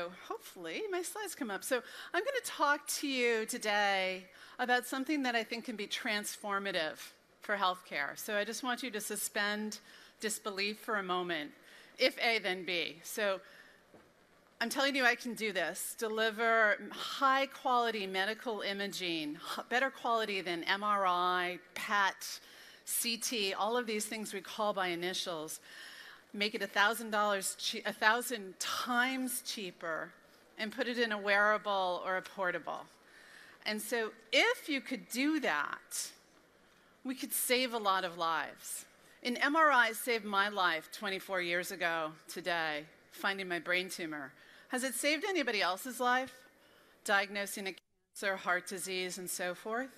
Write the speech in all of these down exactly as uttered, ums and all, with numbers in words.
So hopefully my slides come up. So I'm going to talk to you today about something that I think can be transformative for healthcare. So I just want you to suspend disbelief for a moment. If A, then B. So I'm telling you I can do this. Deliver high quality medical imaging, better quality than M R I, P E T, C T, all of these things we call by initials. Make it one thousand dollars, one thousand times cheaper, and put it in a wearable or a portable. And so if you could do that, we could save a lot of lives. An M R I saved my life twenty-four years ago today, finding my brain tumor. Has it saved anybody else's life? Diagnosing a cancer, heart disease, and so forth?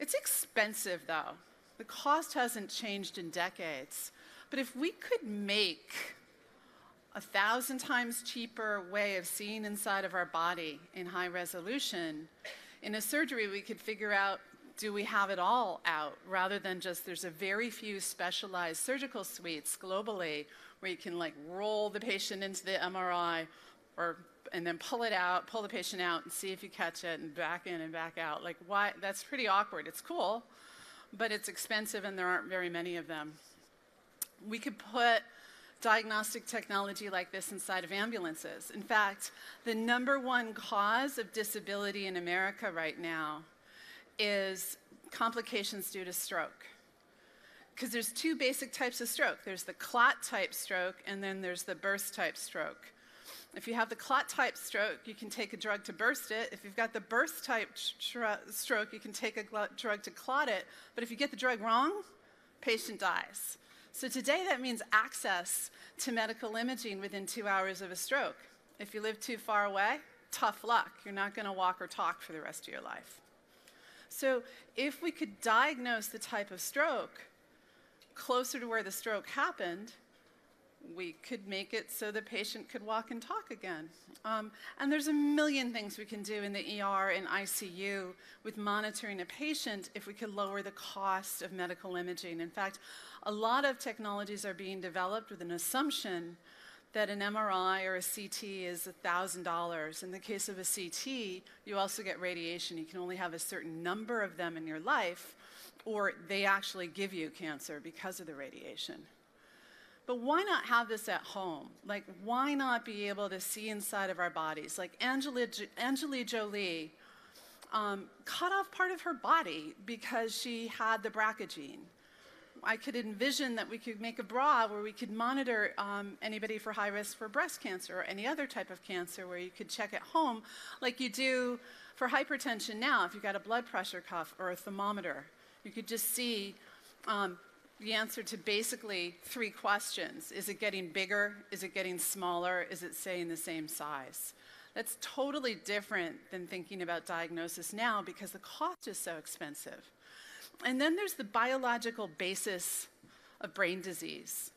It's expensive, though. The cost hasn't changed in decades. But if we could make a thousand times cheaper way of seeing inside of our body in high resolution, in a surgery we could figure out, do we have it all out, rather than just there's a very few specialized surgical suites globally where you can like roll the patient into the M R I or and then pull it out, pull the patient out and see if you catch it and back in and back out. Like why? That's pretty awkward. It's cool, but it's expensive and there aren't very many of them. We could put diagnostic technology like this inside of ambulances. In fact, the number one cause of disability in America right now is complications due to stroke. Because there's two basic types of stroke. There's the clot type stroke and then there's the burst type stroke. If you have the clot type stroke, you can take a drug to burst it. If you've got the burst type stroke, you can take a drug to clot it. But if you get the drug wrong, patient dies. So today that means access to medical imaging within two hours of a stroke. If you live too far away, tough luck. You're not going to walk or talk for the rest of your life. So if we could diagnose the type of stroke closer to where the stroke happened, we could make it so the patient could walk and talk again. Um, and there's a million things we can do in the E R and I C U with monitoring a patient if we could lower the cost of medical imaging. In fact, a lot of technologies are being developed with an assumption that an M R I or a C T is one thousand dollars. In the case of a C T, you also get radiation. You can only have a certain number of them in your life, or they actually give you cancer because of the radiation. But why not have this at home? Like, why not be able to see inside of our bodies? Like, Angelique Jolie um, cut off part of her body because she had the B R C A gene. I could envision that we could make a bra where we could monitor um, anybody for high risk for breast cancer or any other type of cancer where you could check at home like you do for hypertension now. If you've got a blood pressure cuff or a thermometer, you could just see um, the answer to basically three questions. Is it getting bigger? Is it getting smaller? Is it staying the same size? That's totally different than thinking about diagnosis now because the cost is so expensive. And then there's the biological basis of brain disease.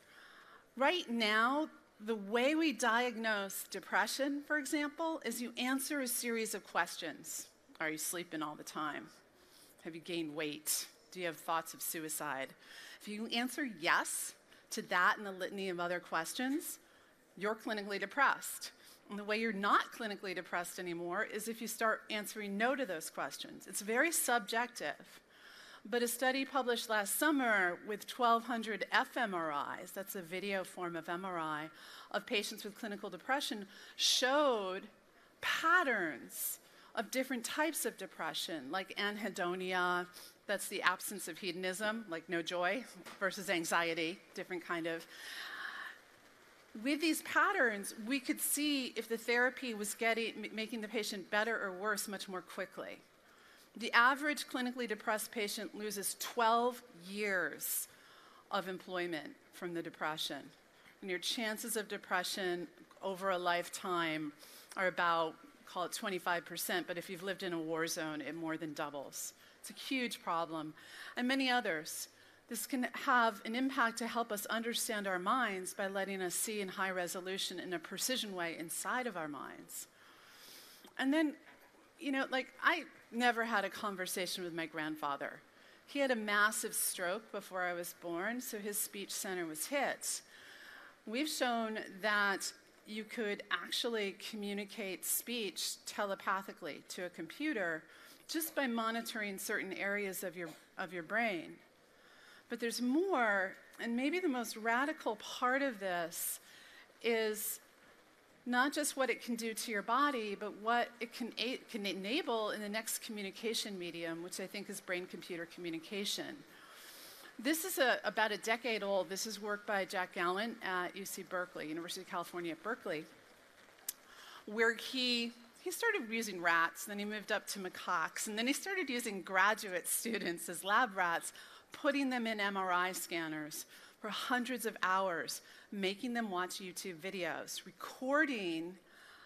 Right now, the way we diagnose depression, for example, is you answer a series of questions. Are you sleeping all the time? Have you gained weight? Do you have thoughts of suicide? If you answer yes to that and a litany of other questions, you're clinically depressed. And the way you're not clinically depressed anymore is if you start answering no to those questions. It's very subjective. But a study published last summer with twelve hundred fMRIs, that's a video form of M R I, of patients with clinical depression, showed patterns of different types of depression, like anhedonia, that's the absence of hedonism, like no joy, versus anxiety, different kind of. With these patterns, we could see if the therapy was getting, making the patient better or worse much more quickly. The average clinically depressed patient loses twelve years of employment from the depression. And your chances of depression over a lifetime are about, call it twenty-five percent, but if you've lived in a war zone, it more than doubles. It's a huge problem. And many others. This can have an impact to help us understand our minds by letting us see in high resolution in a precision way inside of our minds. And then, you know, like I never had a conversation with my grandfather. He had a massive stroke before I was born, so his speech center was hit. We've shown that you could actually communicate speech telepathically to a computer just by monitoring certain areas of your, of your brain. But there's more, and maybe the most radical part of this is not just what it can do to your body, but what it can, it can enable in the next communication medium, which I think is brain-computer communication. This is a, about a decade old. This is work by Jack Gallant at U C Berkeley, University of California at Berkeley, where he, he started using rats, then he moved up to macaques, and then he started using graduate students as lab rats, putting them in M R I scanners for hundreds of hours, making them watch YouTube videos, recording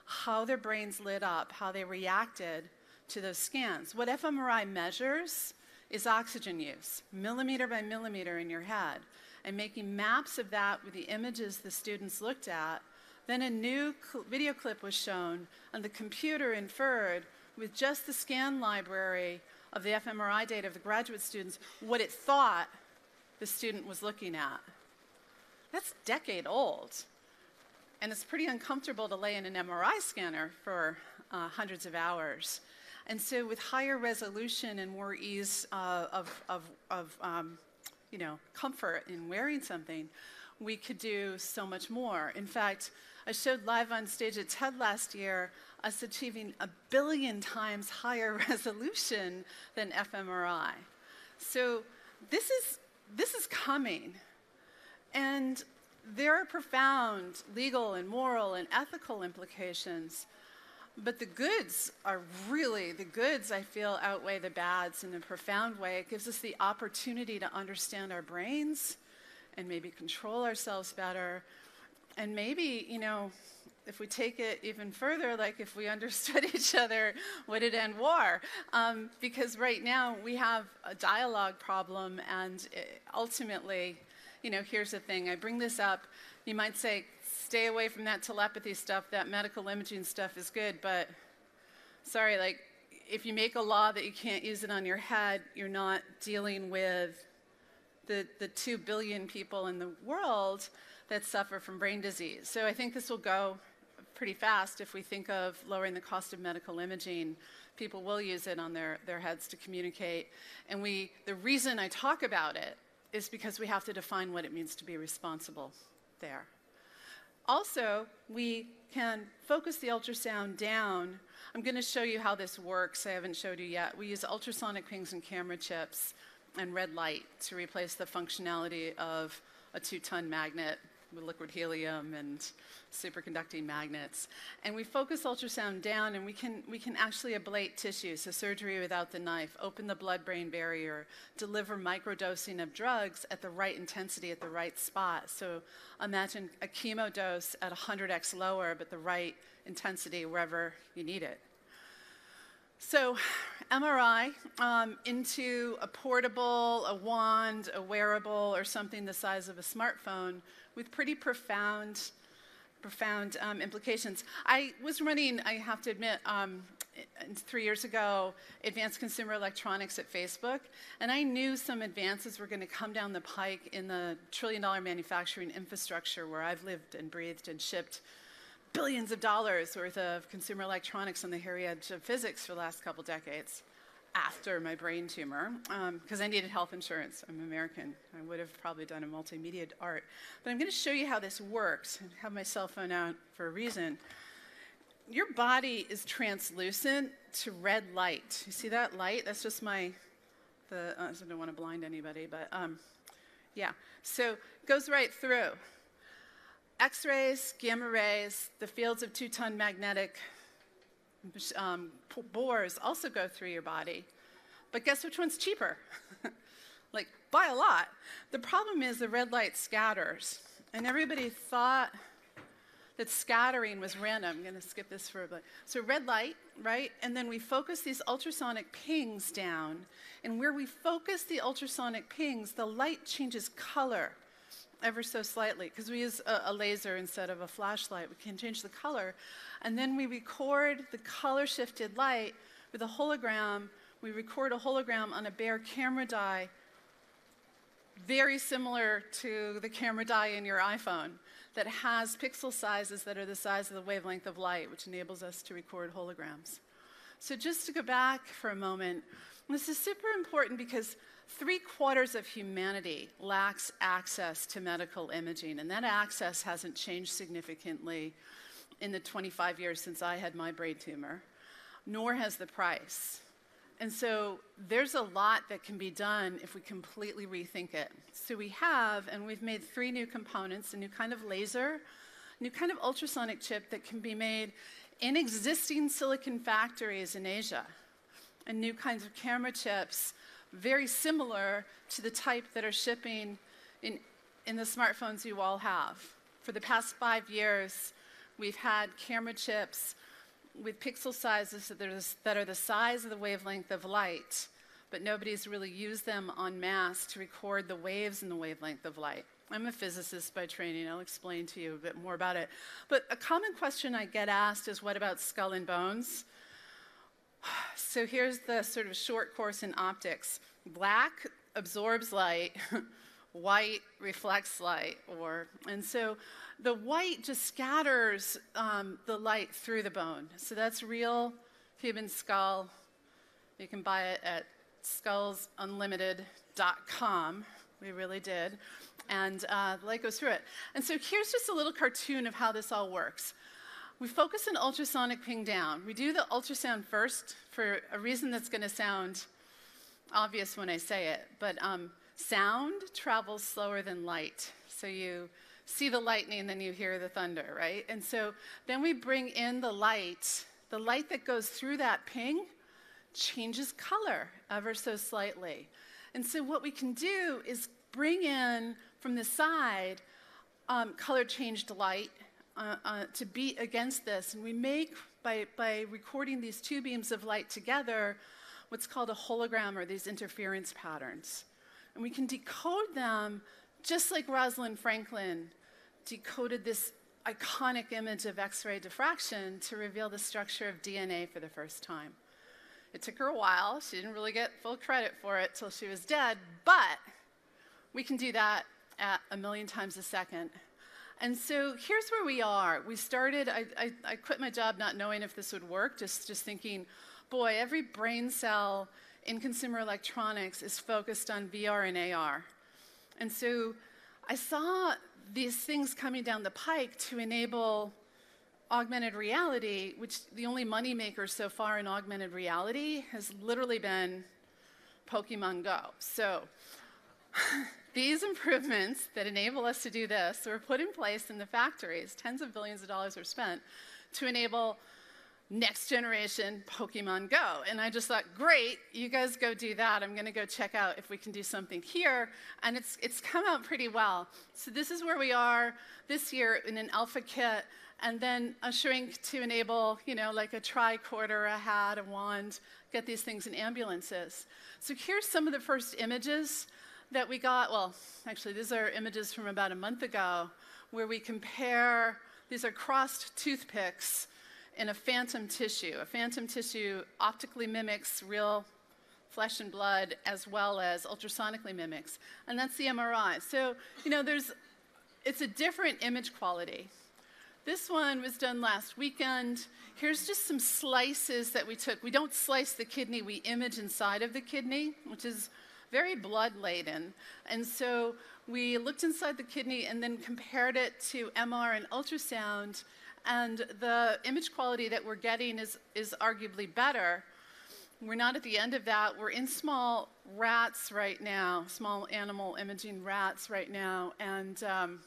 how their brains lit up, how they reacted to those scans. What fMRI measures is oxygen use, millimeter by millimeter in your head, and making maps of that with the images the students looked at. Then a new cl- video clip was shown, and the computer inferred with just the scan library of the fMRI data of the graduate students what it thought the student was looking at. That's a decade old, and it's pretty uncomfortable to lay in an M R I scanner for uh, hundreds of hours. And so with higher resolution and more ease uh, of, of, of um, you know, comfort in wearing something, we could do so much more. In fact, I showed live on stage at TED last year us achieving a billion times higher resolution than fMRI. So this is, this is coming. And there are profound legal and moral and ethical implications. But the goods are really, the goods, I feel, outweigh the bads in a profound way. It gives us the opportunity to understand our brains and maybe control ourselves better. And maybe, you know, if we take it even further, like if we understood each other, would it end war? Um, because right now we have a dialogue problem, and ultimately, you know, here's the thing. I bring this up. You might say, stay away from that telepathy stuff, that medical imaging stuff is good, but sorry, like, if you make a law that you can't use it on your head, you're not dealing with the, the two billion people in the world that suffer from brain disease. So I think this will go pretty fast. If we think of lowering the cost of medical imaging, people will use it on their, their heads to communicate. And we, the reason I talk about it is because we have to define what it means to be responsible there. Also, we can focus the ultrasound down. I'm going to show you how this works. I haven't showed you yet. We use ultrasonic pings and camera chips and red light to replace the functionality of a two-ton magnet with liquid helium and superconducting magnets. And we focus ultrasound down, and we can, we can actually ablate tissue, so surgery without the knife, open the blood-brain barrier, deliver microdosing of drugs at the right intensity at the right spot. So imagine a chemo dose at one hundred x lower, but the right intensity wherever you need it. So M R I um, into a portable, a wand, a wearable, or something the size of a smartphone with pretty profound, profound um, implications. I was running, I have to admit, um, three years ago, advanced consumer electronics at Facebook, and I knew some advances were going to come down the pike in the trillion-dollar manufacturing infrastructure where I've lived and breathed and shipped billions of dollars worth of consumer electronics on the hairy edge of physics for the last couple decades after my brain tumor, because um, I needed health insurance. I'm American. I would have probably done a multimedia art. But I'm going to show you how this works and have my cell phone out for a reason. Your body is translucent to red light. You see that light? That's just my, the, I don't want to blind anybody, but um, yeah. So it goes right through. X-rays, gamma rays, the fields of two-ton magnetic um, bores also go through your body. But guess which one's cheaper? Like, by a lot. The problem is the red light scatters. And everybody thought that scattering was random. I'm going to skip this for a bit. So red light, right? And then we focus these ultrasonic pings down. And where we focus the ultrasonic pings, the light changes color ever so slightly, because we use a, a laser instead of a flashlight. We can change the color, and then we record the color-shifted light with a hologram. We record a hologram on a bare camera die, very similar to the camera die in your iPhone. that has pixel sizes that are the size of the wavelength of light, which enables us to record holograms. So just to go back for a moment, this is super important because three quarters of humanity lacks access to medical imaging, and that access hasn't changed significantly in the twenty-five years since I had my brain tumor, nor has the price. And so there's a lot that can be done if we completely rethink it. So we have, and we've made three new components, a new kind of laser, new kind of ultrasonic chip that can be made in existing silicon factories in Asia, and new kinds of camera chips very similar to the type that are shipping in, in the smartphones you all have. For the past five years, we've had camera chips with pixel sizes that are the size of the wavelength of light, but nobody's really used them en masse to record the waves in the wavelength of light. I'm a physicist by training. I'll explain to you a bit more about it. But a common question I get asked is, what about skull and bones? So here's the sort of short course in optics. Black absorbs light, white reflects light, or, and so the white just scatters um, the light through the bone. So that's real human skull. You can buy it at skulls unlimited dot com. We really did. And uh, the light goes through it. And so here's just a little cartoon of how this all works. We focus on ultrasonic ping down. We do the ultrasound first for a reason that's going to sound obvious when I say it, but um, sound travels slower than light. So you see the lightning, then you hear the thunder, right? And so then we bring in the light. The light that goes through that ping changes color ever so slightly. And so what we can do is bring in, from the side, um, color-changed light, Uh, uh, to beat against this, and we make, by, by recording these two beams of light together, what's called a hologram, or these interference patterns. And we can decode them just like Rosalind Franklin decoded this iconic image of X-ray diffraction to reveal the structure of D N A for the first time. It took her a while. She didn't really get full credit for it till she was dead, but we can do that at a million times a second. And so here's where we are. We started, I, I, I quit my job not knowing if this would work, just, just thinking, boy, every brain cell in consumer electronics is focused on V R and A R. And so I saw these things coming down the pike to enable augmented reality, which the only moneymaker so far in augmented reality has literally been Pokemon Go. So these improvements that enable us to do this were put in place in the factories. Tens of billions of dollars were spent to enable next generation Pokemon Go. And I just thought, great, you guys go do that. I'm going to go check out if we can do something here. And it's, it's come out pretty well. So this is where we are this year in an alpha kit, and then a shrink to enable, you know, like a tricorder, a hat, a wand, get these things in ambulances. So here's some of the first images that we got. Well, actually, these are images from about a month ago where we compare, these are crossed toothpicks in a phantom tissue. A phantom tissue optically mimics real flesh and blood as well as ultrasonically mimics, and that's the M R I. So, you know, there's, it's a different image quality. This one was done last weekend. Here's just some slices that we took. We don't slice the kidney, we image inside of the kidney, which is very blood-laden. And so we looked inside the kidney and then compared it to M R and ultrasound, and the image quality that we're getting is, is arguably better. We're not at the end of that. We're in small rats right now, small animal imaging rats right now, and um,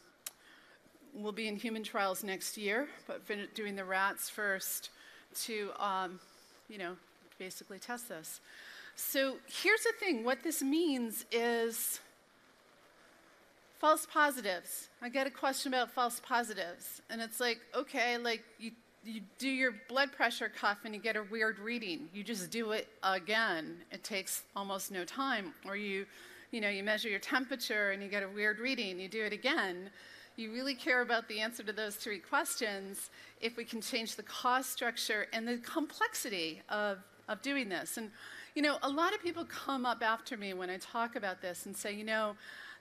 we'll be in human trials next year, but doing the rats first to, um, you know, basically test this. So here's the thing. What this means is false positives. I get a question about false positives, and it's like, okay, like you, you do your blood pressure cuff and you get a weird reading. You just do it again. It takes almost no time. Or you, you know, you measure your temperature and you get a weird reading. You do it again. You really care about the answer to those three questions if we can change the cost structure and the complexity of, of doing this. And you know, a lot of people come up after me when I talk about this and say, you know,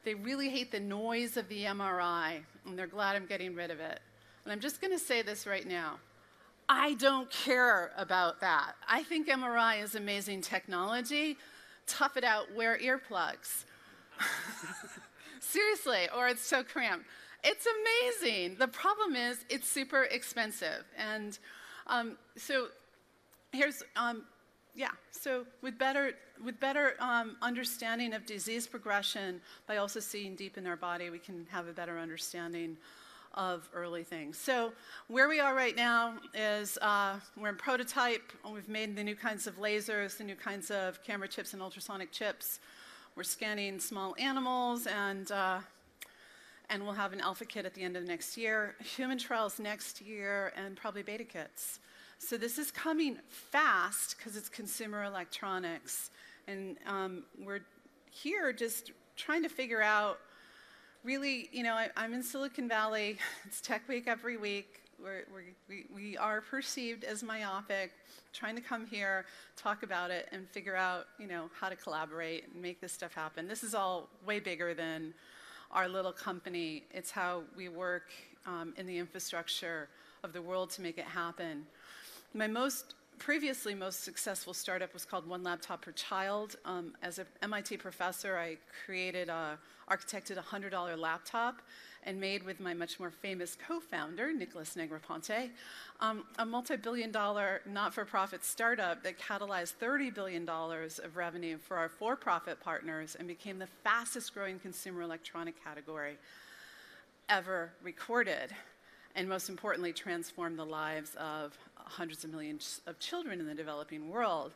they really hate the noise of the M R I and they're glad I'm getting rid of it. And I'm just going to say this right now. I don't care about that. I think M R I is amazing technology. Tough it out, wear earplugs. Seriously, or it's so cramped. It's amazing. The problem is it's super expensive. And um, so here's, um, yeah, so with better, with better um, understanding of disease progression, by also seeing deep in our body, we can have a better understanding of early things. So where we are right now is uh, we're in prototype. We've made the new kinds of lasers, the new kinds of camera chips and ultrasonic chips. We're scanning small animals, and, uh, and we'll have an alpha kit at the end of next year, human trials next year, and probably beta kits. So this is coming fast because it's consumer electronics. And um, we're here just trying to figure out. Really, you know, I, I'm in Silicon Valley. It's Tech Week every week. We're, we're, we, we are perceived as myopic, trying to come here, talk about it, and figure out, you know, how to collaborate and make this stuff happen. This is all way bigger than our little company. It's how we work um, in the infrastructure of the world to make it happen. My most previously most successful startup was called One Laptop Per Child. Um, as an M I T professor, I created a architected a one hundred dollar laptop and made with my much more famous co-founder, Nicholas Negroponte, um, a multi-billion dollar not-for-profit startup that catalyzed thirty billion dollars of revenue for our for-profit partners and became the fastest growing consumer electronic category ever recorded, and most importantly transformed the lives of hundreds of millions of children in the developing world.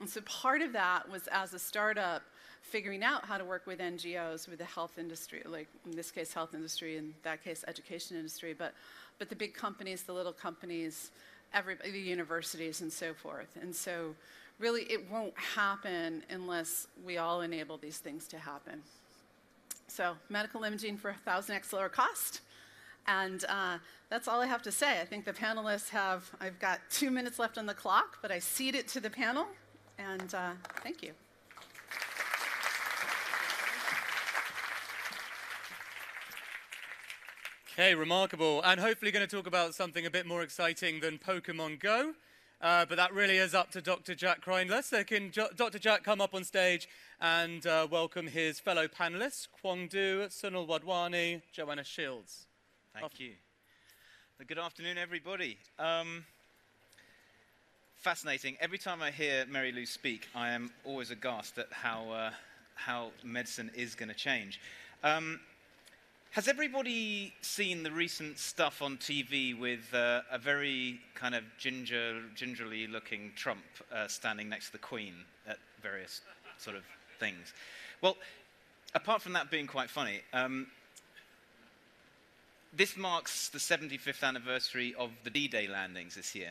And so part of that was, as a startup, figuring out how to work with N G Os, with the health industry, like in this case health industry, in that case education industry, but, but the big companies, the little companies, everybody, the universities and so forth. And so really it won't happen unless we all enable these things to happen. So medical imaging for one thousand X lower cost. And uh, that's all I have to say. I think the panelists have, I've got two minutes left on the clock, but I cede it to the panel, and uh, thank you. Okay, remarkable. And hopefully going to talk about something a bit more exciting than Pokemon Go, uh, but that really is up to Doctor Jack Kreindler. So can Doctor Jack come up on stage and uh, welcome his fellow panelists, Cuong Do, Sunil Wadhwani, Joanna Shields. Thank you. Good afternoon, everybody. Um, fascinating. Every time I hear Mary Lou speak, I am always aghast at how, uh, how medicine is going to change. Um, has everybody seen the recent stuff on T V with uh, a very kind of ginger, gingerly looking Trump uh, standing next to the Queen at various sort of things? Well, apart from that being quite funny, um, this marks the seventy-fifth anniversary of the D-Day landings this year,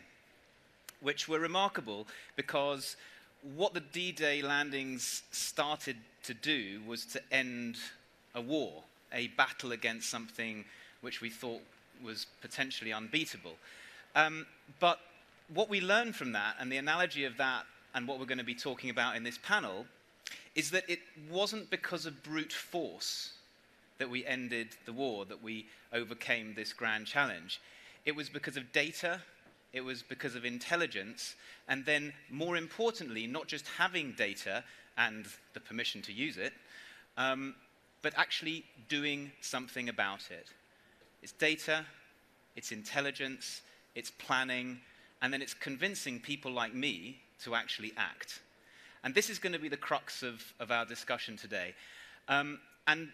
which were remarkable because what the D-Day landings started to do was to end a war, a battle against something which we thought was potentially unbeatable. Um, but what we learned from that, and the analogy of that, and what we're going to be talking about in this panel, is that it wasn't because of brute force that we ended the war, that we overcame this grand challenge. It was because of data, it was because of intelligence, and then more importantly, not just having data and the permission to use it, um, but actually doing something about it. It's data, it's intelligence, it's planning, and then it's convincing people like me to actually act. And this is going to be the crux of, of our discussion today. Um, and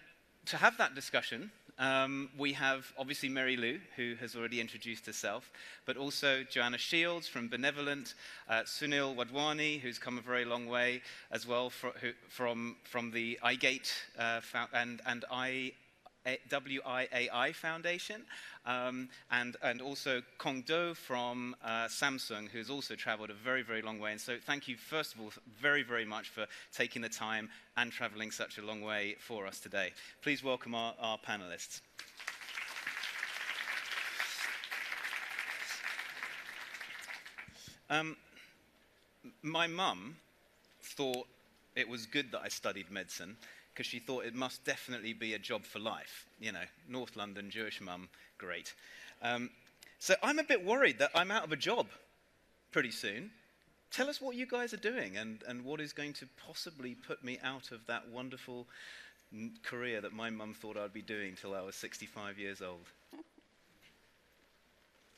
to have that discussion, um, we have obviously Mary Lou, who has already introduced herself, but also Joanna Shields from Benevolent, uh, Sunil Wadhwani, who's come a very long way as well for, who, from, from the iGate uh, and, and I, a, W I A I Foundation, um, and, and also Cuong Do from uh, Samsung, who's also traveled a very, very long way. And so thank you, first of all, very, very much for taking the time and traveling such a long way for us today. Please welcome our, our panelists. Um, my mum thought it was good that I studied medicine because she thought it must definitely be a job for life. You know, North London, Jewish mum, great. Um, so I'm a bit worried that I'm out of a job pretty soon. Tell us what you guys are doing and, and what is going to possibly put me out of that wonderful n career that my mum thought I'd be doing till I was sixty-five years old.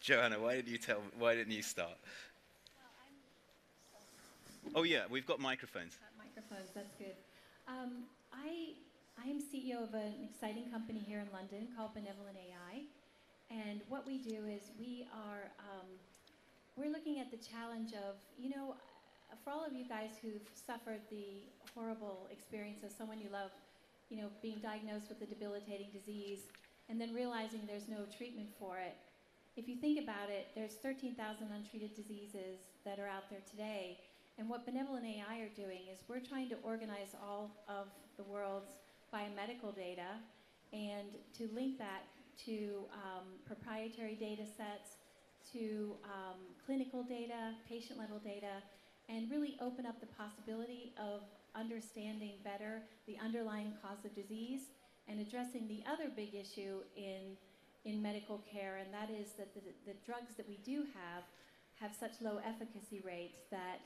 Joanna, why didn't you tell me, why didn't you start? Well, oh yeah, we've got microphones. Got microphones, that's good. Um, I, I am C E O of an exciting company here in London called BenevolentAI, and what we do is we are um, we're looking at the challenge of, you know, for all of you guys who've suffered the horrible experience of someone you love, you know, being diagnosed with a debilitating disease and then realizing there's no treatment for it. If you think about it, there's thirteen thousand untreated diseases that are out there today. And what BenevolentAI are doing is we're trying to organize all of the world's biomedical data and to link that to um, proprietary data sets, to um, clinical data, patient-level data, and really open up the possibility of understanding better the underlying cause of disease and addressing the other big issue in, in medical care, and that is that the, the drugs that we do have have such low efficacy rates that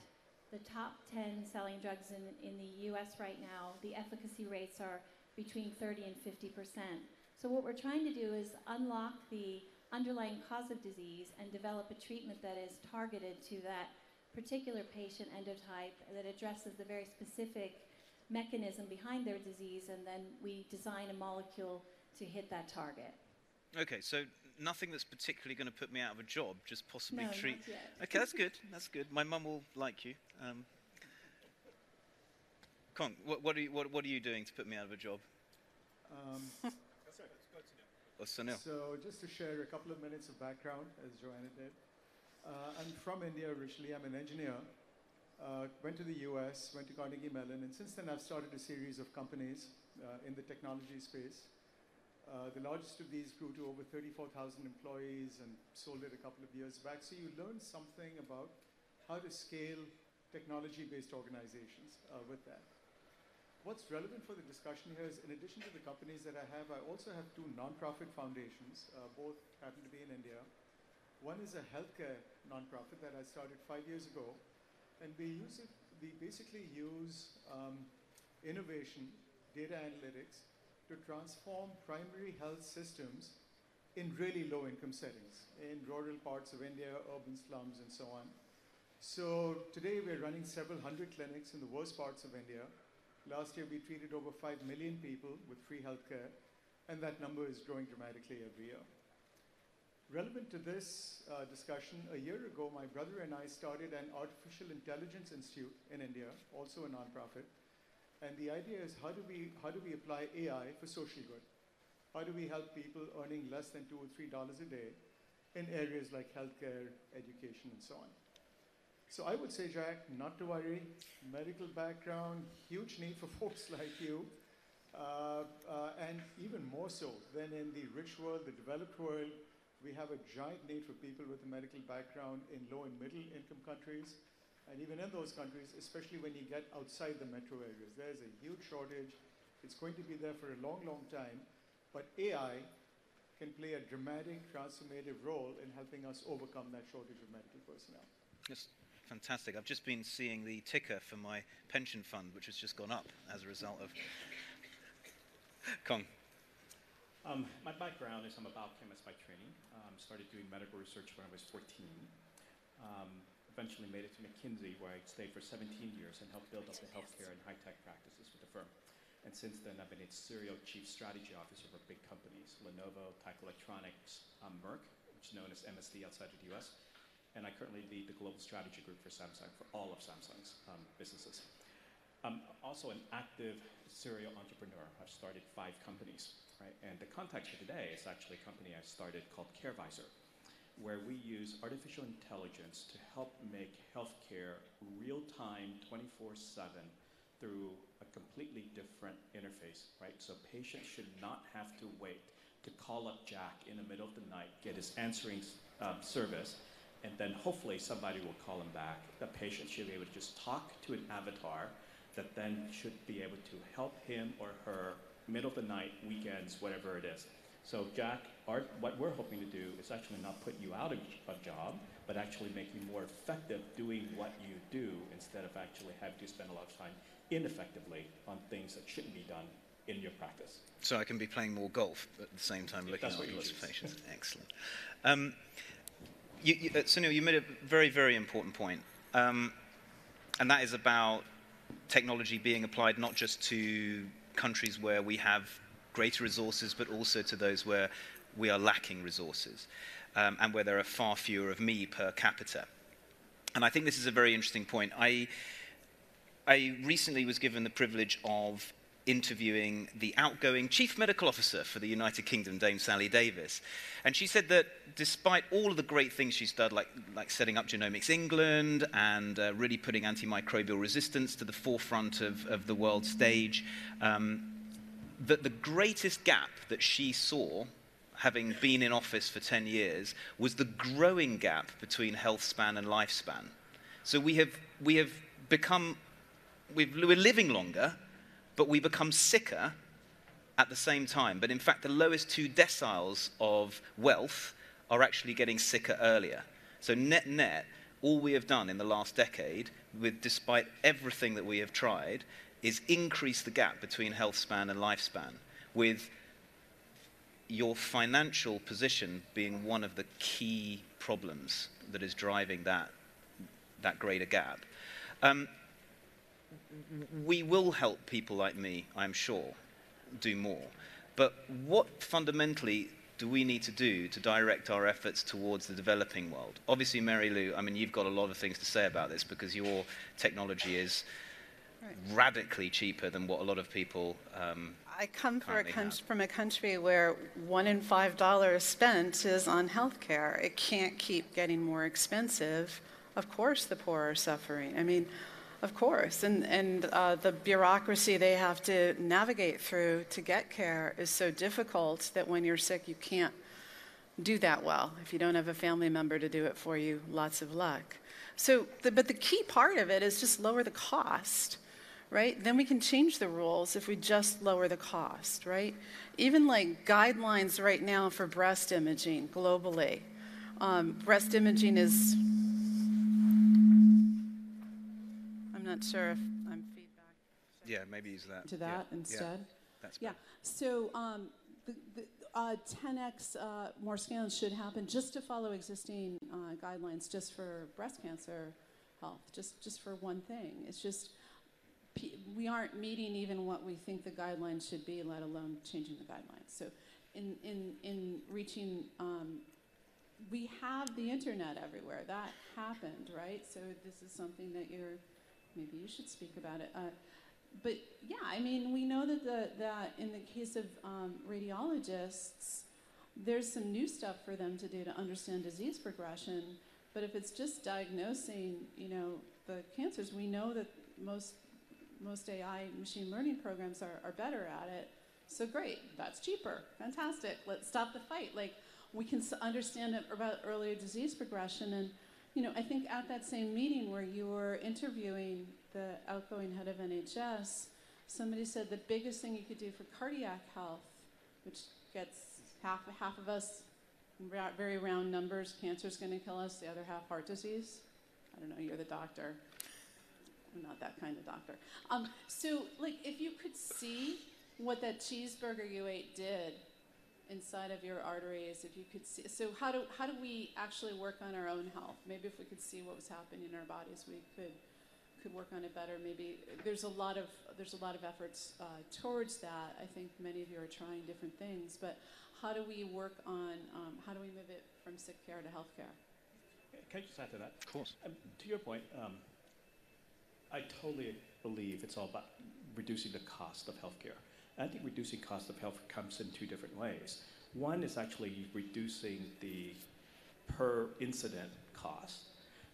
the top ten selling drugs in, in the U S right now, the efficacy rates are between thirty and fifty percent. So what we're trying to do is unlock the underlying cause of disease and develop a treatment that is targeted to that particular patient endotype that addresses the very specific mechanism behind their disease, and then we design a molecule to hit that target. Okay, so nothing that's particularly going to put me out of a job, just possibly no, treat... Not yet. Okay, that's good, that's good. My mum will like you. Um, Cuong, what, what, are you what, what are you doing to put me out of a job? Um, So, just to share a couple of minutes of background, as Joanna did. Uh, I'm from India originally. I'm an engineer. Uh, went to the U S, went to Carnegie Mellon, and since then I've started a series of companies uh, in the technology space. Uh, the largest of these grew to over thirty-four thousand employees and sold it a couple of years back. So you learn something about how to scale technology-based organizations uh, with that. What's relevant for the discussion here is, in addition to the companies that I have, I also have two nonprofit foundations, uh, both happen to be in India. One is a healthcare nonprofit that I started five years ago, and we use it, we basically use um, innovation, data analytics, to transform primary health systems in really low-income settings, in rural parts of India, urban slums, and so on. So today we're running several hundred clinics in the worst parts of India. Last year, we treated over five million people with free healthcare, and that number is growing dramatically every year. Relevant to this uh, discussion, a year ago, my brother and I started an artificial intelligence institute in India, also a nonprofit. And the idea is, how do we, how do we apply A I for social good? How do we help people earning less than two or three dollars a day in areas like healthcare, education, and so on? So I would say, Jack, not to worry. Medical background, huge need for folks like you. Uh, uh, and even more so than in the rich world, the developed world, we have a giant need for people with a medical background in low and middle income countries. And even in those countries, especially when you get outside the metro areas, there's a huge shortage. It's going to be there for a long, long time. But A I can play a dramatic, transformative role in helping us overcome that shortage of medical personnel. Yes. Fantastic. I've just been seeing the ticker for my pension fund, which has just gone up as a result of... Cuong. Um, my background is I'm a biochemist by training. Um, started doing medical research when I was fourteen. Um, eventually made it to McKinsey, where I stayed for seventeen years and helped build up the healthcare and high-tech practices for the firm. And since then, I've been its serial chief strategy officer for big companies, Lenovo, Tyco Electronics, um, Merck, which is known as M S D outside of the U S, and I currently lead the global strategy group for Samsung, for all of Samsung's um, businesses. I'm also an active serial entrepreneur. I've started five companies, right? And the context for today is actually a company I started called CareVisor, where we use artificial intelligence to help make healthcare real-time, twenty-four seven, through a completely different interface, right? So patients should not have to wait to call up Jack in the middle of the night, get his answering um, service, and then hopefully somebody will call him back. The patient should be able to just talk to an avatar that then should be able to help him or her middle of the night, weekends, whatever it is. So Jack, our, what we're hoping to do is actually not put you out of a job, but actually make you more effective doing what you do instead of actually having to spend a lot of time ineffectively on things that shouldn't be done in your practice. So I can be playing more golf at the same time looking at these patients. Excellent. Um, you, you, uh, Sunil, you made a very, very important point, um, and that is about technology being applied not just to countries where we have greater resources, but also to those where we are lacking resources, um, and where there are far fewer of me per capita. And I think this is a very interesting point. I, I recently was given the privilege of interviewing the outgoing Chief Medical Officer for the United Kingdom, Dame Sally Davis. And she said that despite all of the great things she's done, like, like setting up Genomics England and uh, really putting antimicrobial resistance to the forefront of, of the world stage, um, that the greatest gap that she saw, having been in office for ten years, was the growing gap between health span and lifespan. So we have, we have become, we've, we're living longer, but we become sicker at the same time. But in fact, the lowest two deciles of wealth are actually getting sicker earlier. So net net, all we have done in the last decade, with, despite everything that we have tried, is increase the gap between health span and lifespan, with your financial position being one of the key problems that is driving that, that greater gap. Um, We will help people like me, I'm sure, do more. But what fundamentally do we need to do to direct our efforts towards the developing world? Obviously, Mary Lou, I mean, you've got a lot of things to say about this because your technology is right. radically cheaper than what a lot of people um, I come for a com have. from a country where one in five dollars spent is on health care. It can't keep getting more expensive. Of course, the poor are suffering. I mean, Of course, and, and uh, the bureaucracy they have to navigate through to get care is so difficult that when you're sick, you can't do that well. If you don't have a family member to do it for you, lots of luck. So, the, but the key part of it is just lower the cost, right? Then we can change the rules if we just lower the cost, right? Even like guidelines right now for breast imaging globally. Um, breast imaging is... Not sure if I'm feedback. Yeah, maybe use that. To that yeah. instead. Yeah. That's yeah. So um, the, the uh, ten X uh, more scans should happen just to follow existing uh, guidelines, just for breast cancer health, just just for one thing. It's just p we aren't meeting even what we think the guidelines should be, let alone changing the guidelines. So, in in in reaching, um, we have the internet everywhere. That happened, right? So this is something that you're. Maybe you should speak about it. Uh, but yeah, I mean, we know that, the, that in the case of um, radiologists, there's some new stuff for them to do to understand disease progression. But if it's just diagnosing, you know, the cancers, we know that most, most A I machine learning programs are, are better at it. So great, that's cheaper, fantastic. Let's stop the fight. Like, we can s understand it about earlier disease progression. And you know, I think at that same meeting where you were interviewing the outgoing head of N H S, somebody said the biggest thing you could do for cardiac health, which gets half, half of us, very round numbers, cancer's gonna kill us, the other half heart disease. I don't know, you're the doctor. I'm not that kind of doctor. Um, so, like, if you could see what that cheeseburger you ate did inside of your arteries, if you could see. So how do, how do we actually work on our own health? Maybe if we could see what was happening in our bodies, we could, could work on it better. Maybe there's a lot of, there's a lot of efforts uh, towards that. I think many of you are trying different things, but how do we work on, um, how do we move it from sick care to health care? Can I just add to that? Of course. Um, to your point, um, I totally believe it's all about reducing the cost of healthcare. I think reducing cost of health comes in two different ways. One is actually reducing the per incident cost,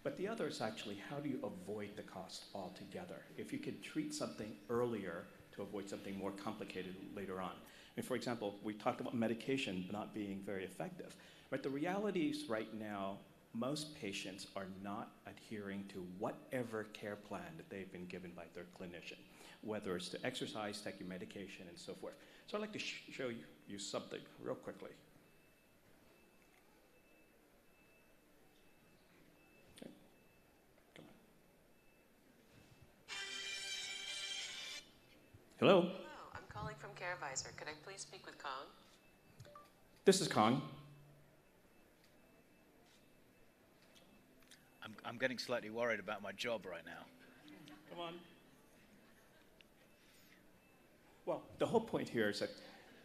but the other is actually how do you avoid the cost altogether? If you can treat something earlier to avoid something more complicated later on. And for example, we talked about medication not being very effective, but the realities right now most patients are not adhering to whatever care plan that they've been given by their clinician, whether it's to exercise, take your medication, and so forth. So I'd like to sh show you, you something real quickly. Okay. Come on. Hello? Hello, I'm calling from CareVisor. Could I please speak with Cuong? This is Cuong. I'm, I'm getting slightly worried about my job right now. Come on. Well, the whole point here is that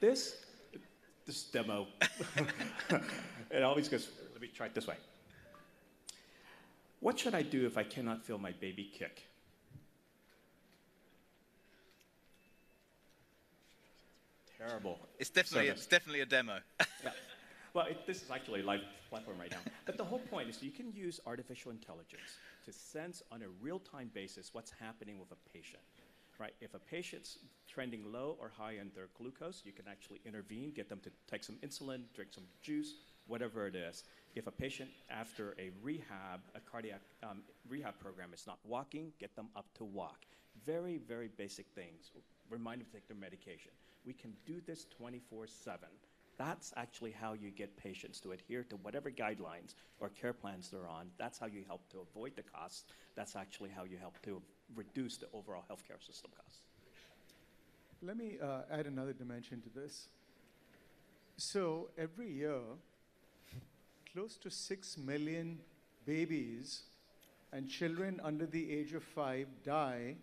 this, this demo, it always goes, let me try it this way. What should I do if I cannot feel my baby kick? Terrible. It's definitely, it's definitely a demo. Yeah. Well, it, this is actually a live platform right now. But the whole point is you can use artificial intelligence to sense on a real-time basis what's happening with a patient. Right? If a patient's trending low or high on their glucose, you can actually intervene, get them to take some insulin, drink some juice, whatever it is. If a patient after a rehab, a cardiac um, rehab program is not walking, get them up to walk. Very, very basic things. Remind them to take their medication. We can do this twenty-four seven. That's actually how you get patients to adhere to whatever guidelines or care plans they're on. That's how you help to avoid the costs. That's actually how you help to reduce the overall healthcare system costs. Let me uh, add another dimension to this. So every year, close to six million babies and children under the age of five die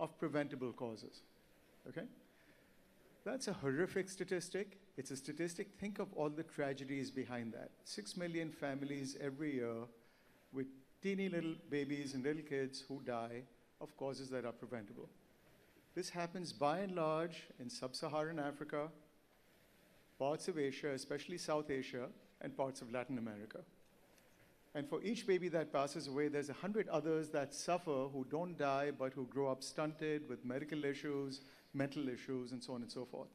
of preventable causes, okay? That's a horrific statistic. It's a statistic. Think of all the tragedies behind that. Six million families every year with teeny little babies and little kids who die of causes that are preventable. This happens by and large in sub-Saharan Africa, parts of Asia, especially South Asia, and parts of Latin America. And for each baby that passes away, there's a hundred others that suffer who don't die but who grow up stunted with medical issues, mental issues, and so on and so forth.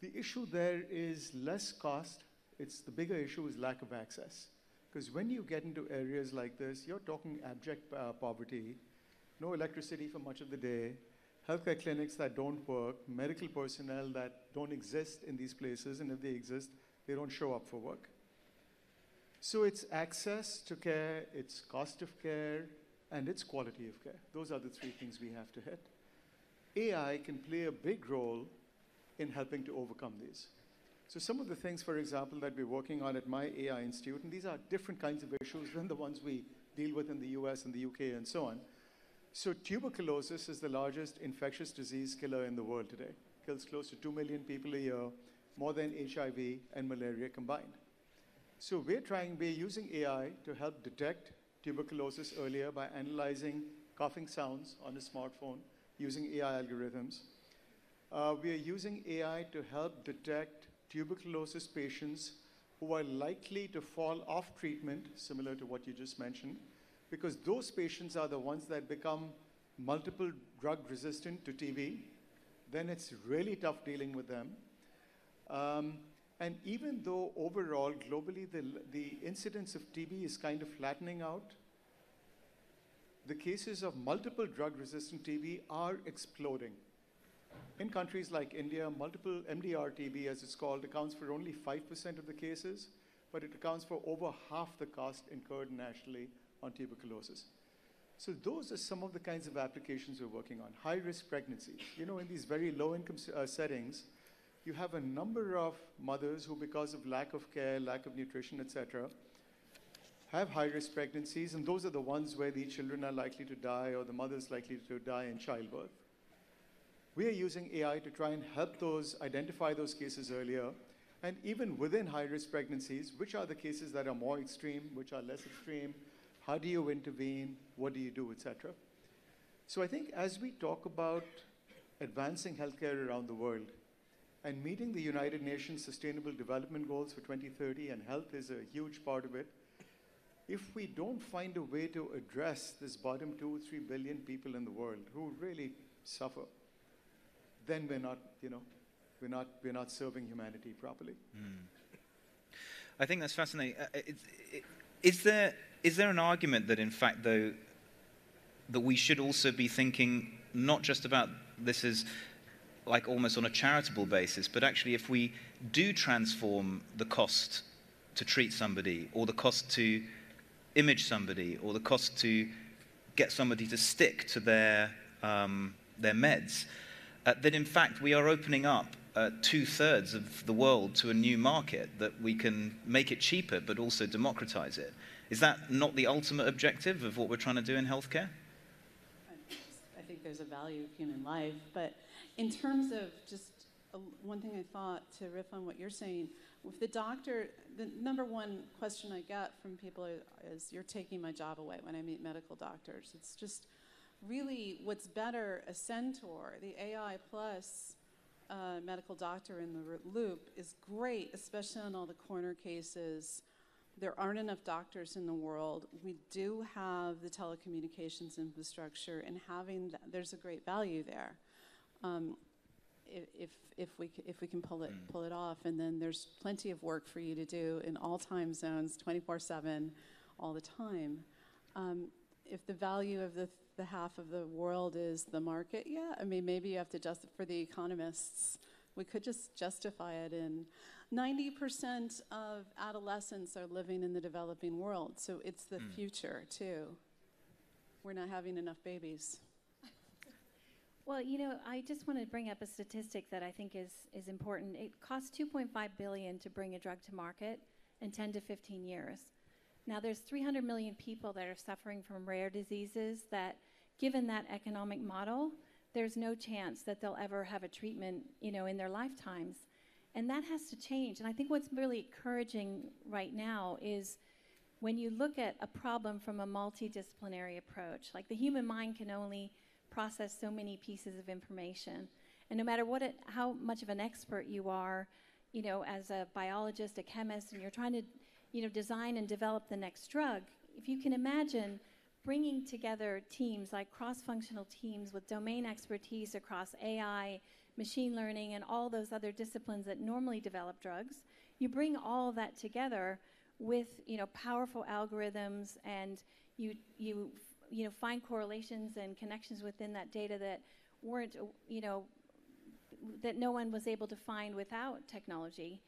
The issue there is less cost. It's the bigger issue is lack of access. Because when you get into areas like this, you're talking abject uh, poverty, no electricity for much of the day, healthcare clinics that don't work, medical personnel that don't exist in these places, and if they exist, they don't show up for work. So it's access to care, it's cost of care, and it's quality of care. Those are the three things we have to hit. A I can play a big role in helping to overcome these. So some of the things, for example, that we're working on at my A I Institute, and these are different kinds of issues than the ones we deal with in the U S and the U K and so on. So tuberculosis is the largest infectious disease killer in the world today. Kills close to two million people a year, more than H I V and malaria combined. So we're trying, we're using A I to help detect tuberculosis earlier by analyzing coughing sounds on a smartphone using A I algorithms. Uh, we are using A I to help detect tuberculosis patients who are likely to fall off treatment, similar to what you just mentioned, because those patients are the ones that become multiple drug resistant to T B. Then it's really tough dealing with them. Um, and even though overall, globally, the, the incidence of T B is kind of flattening out, the cases of multiple drug resistant T B are exploding. In countries like India, multiple M D R T B, as it's called, accounts for only five percent of the cases, but it accounts for over half the cost incurred nationally on tuberculosis. So those are some of the kinds of applications we're working on. High-risk pregnancy. You know, in these very low-income uh, settings, you have a number of mothers who, because of lack of care, lack of nutrition, et cetera, have high-risk pregnancies, and those are the ones where the children are likely to die or the mother's likely to die in childbirth. We are using A I to try and help those, identify those cases earlier, and even within high-risk pregnancies, which are the cases that are more extreme, which are less extreme, how do you intervene, what do you do, et cetera. So I think as we talk about advancing healthcare around the world and meeting the United Nations Sustainable Development Goals for twenty thirty, and health is a huge part of it, if we don't find a way to address this bottom two, three billion people in the world who really suffer, then we're not, you know, we're not, we're not serving humanity properly. Mm. I think that's fascinating. Uh, it, it, Is there, is there an argument that, in fact, though, that we should also be thinking not just about this as like almost on a charitable basis, but actually if we do transform the cost to treat somebody, or the cost to image somebody, or the cost to get somebody to stick to their, um, their meds, uh, then in fact we are opening up uh, two-thirds of the world to a new market that we can make it cheaper but also democratize it. Is that not the ultimate objective of what we're trying to do in healthcare? I think there's a value of human life, but in terms of just a, one thing I thought to riff on what you're saying, with the doctor, the number one question I get from people is, you're taking my job away when I meet medical doctors. It's just really what's better, a centaur, the A I plus uh, medical doctor in the loop is great, especially on all the corner cases. There aren't enough doctors in the world. We do have the telecommunications infrastructure, and having that, there's a great value there, um, if if we c if we can pull it pull it off. And then there's plenty of work for you to do in all time zones, twenty-four seven, all the time. Um, if the value of the th the half of the world is the market, yeah, I mean maybe you have to justify for the economists. We could just justify it in. ninety percent of adolescents are living in the developing world, so it's the mm. future, too. We're not having enough babies. Well, you know, I just want to bring up a statistic that I think is, is important. It costs two point five billion dollars to bring a drug to market in ten to fifteen years. Now, there's three hundred million people that are suffering from rare diseases that, given that economic model, there's no chance that they'll ever have a treatment, you know, in their lifetimes. And that has to change. And I think what's really encouraging right now is when you look at a problem from a multidisciplinary approach, like the human mind can only process so many pieces of information. And no matter what it, how much of an expert you are, you know, as a biologist, a chemist, and you're trying to, you know, design and develop the next drug, if you can imagine bringing together teams, like cross-functional teams with domain expertise across A I, machine learning, and all those other disciplines that normally develop drugs, you bring all that together with, you know, powerful algorithms, and you, you, you know, find correlations and connections within that data that weren't, you know, that no one was able to find without technology.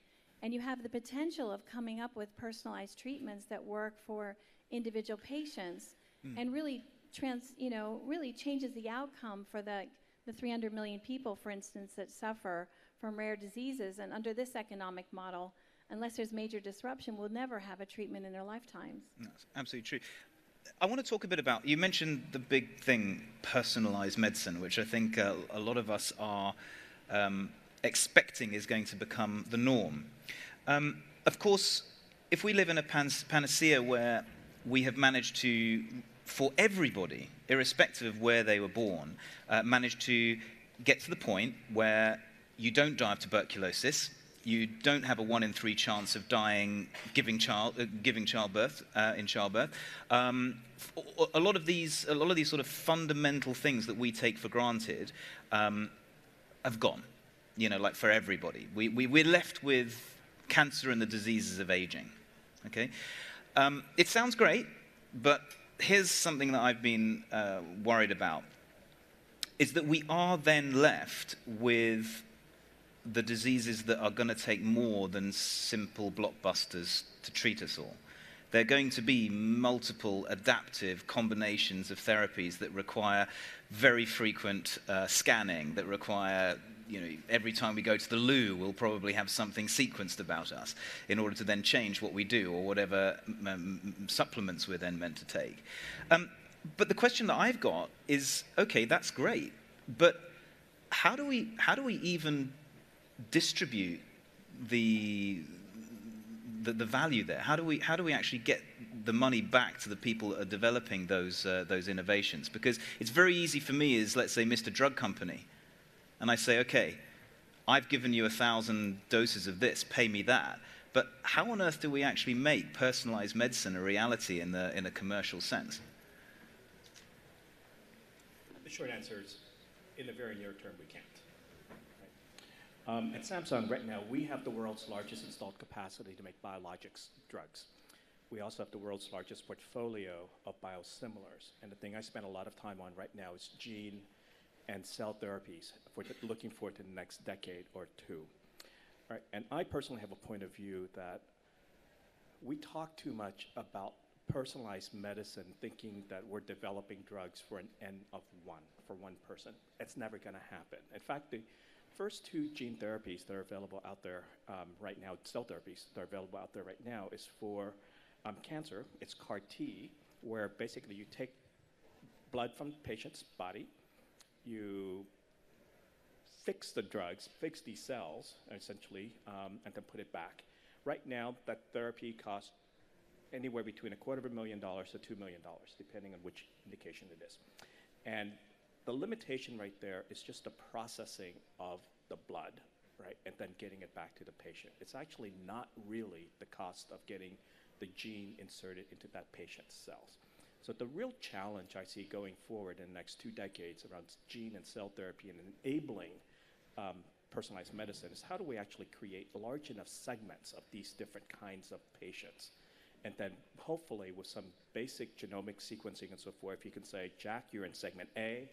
And you have the potential of coming up with personalized treatments that work for individual patients mm. and really trans, you know, really changes the outcome for the the three hundred million people, for instance, that suffer from rare diseases. And under this economic model, unless there's major disruption, will never have a treatment in their lifetimes. That's absolutely true. I want to talk a bit about, you mentioned the big thing, personalized medicine, which I think uh, a lot of us are um, expecting is going to become the norm. Um, of course, if we live in a pan panacea where we have managed to, for everybody, irrespective of where they were born, uh, managed to get to the point where you don't die of tuberculosis, you don't have a one in three chance of dying giving child uh, giving childbirth uh, in childbirth. Um, a lot of these, a lot of these sort of fundamental things that we take for granted um, have gone. You know, like for everybody, we, we we're left with cancer and the diseases of aging. Okay, um, it sounds great, but here's something that I've been uh, worried about, is that we are then left with the diseases that are going to take more than simple blockbusters to treat us all. There are going to be multiple adaptive combinations of therapies that require very frequent uh, scanning, that require, you know, every time we go to the loo, we'll probably have something sequenced about us in order to then change what we do or whatever um, supplements we're then meant to take. Um, but the question that I've got is, okay, that's great, but how do we, how do we even distribute the, the, the value there? How do we, how do we actually get the money back to the people that are developing those, uh, those innovations? Because it's very easy for me as, let's say, Mister Drug Company, and I say, okay, I've given you a thousand doses of this, pay me that. But how on earth do we actually make personalized medicine a reality in the in a commercial sense? The short answer is, in the very near term, we can't. Right? Um, at Samsung right now, we have the world's largest installed capacity to make biologics drugs. we also have the world's largest portfolio of biosimilars. And the thing I spend a lot of time on right now is gene and cell therapies, for the, looking forward to the next decade or two. All right, and I personally have a point of view that we talk too much about personalized medicine, thinking that we're developing drugs for an N of one, for one person. It's never going to happen. In fact, the first two gene therapies that are available out there um, right now, cell therapies that are available out there right now, is for um, cancer. It's C A R T, where basically you take blood from the patient's body, you fix the drugs, fix these cells, essentially, um, and then put it back. Right now, that therapy costs anywhere between a quarter of a million dollars to two million dollars, depending on which indication it is. And the limitation right there is just the processing of the blood, right, and then getting it back to the patient. It's actually not really the cost of getting the gene inserted into that patient's cells. So the real challenge I see going forward in the next two decades around gene and cell therapy and enabling um, personalized medicine is how do we actually create large enough segments of these different kinds of patients? And then hopefully with some basic genomic sequencing and so forth, you can say, Jack, you're in segment A,